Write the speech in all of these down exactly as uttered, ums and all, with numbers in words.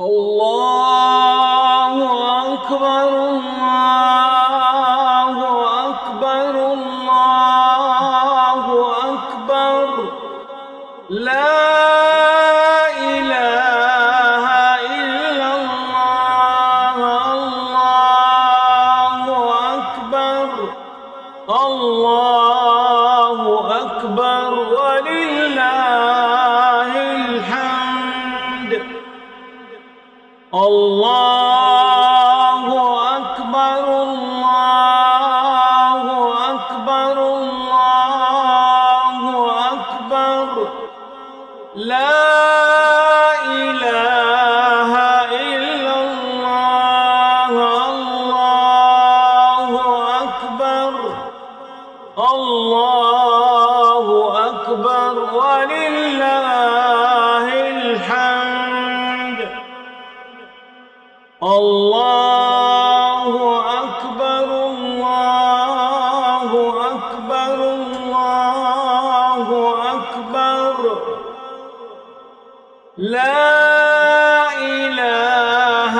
الله أكبر الله أكبر الله أكبر لا إله إلا الله الله أكبر الله أكبر ولله الحمد الله أكبر الله أكبر الله أكبر لا إله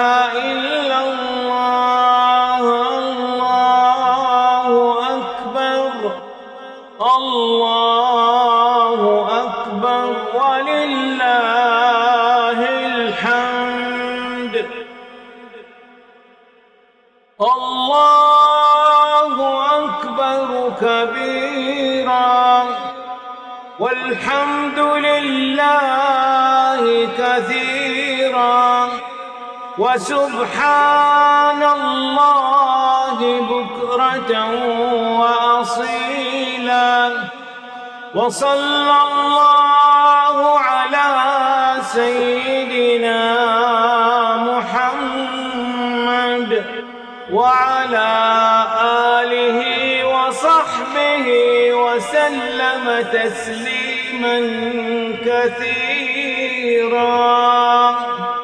إلا الله الله أكبر الله أكبر ولله الحمد الله أكبر الله أكبر الله أكبر لا إله إلا الله الله أكبر الله أكبر ولله الحمد الله أكبر كبيرا والحمد لله كثيرا وسبحان الله بكرة وأصيلا وصلى الله على سيدنا محمد وعلى آله وصحبه وسلم تسليما كثيرا.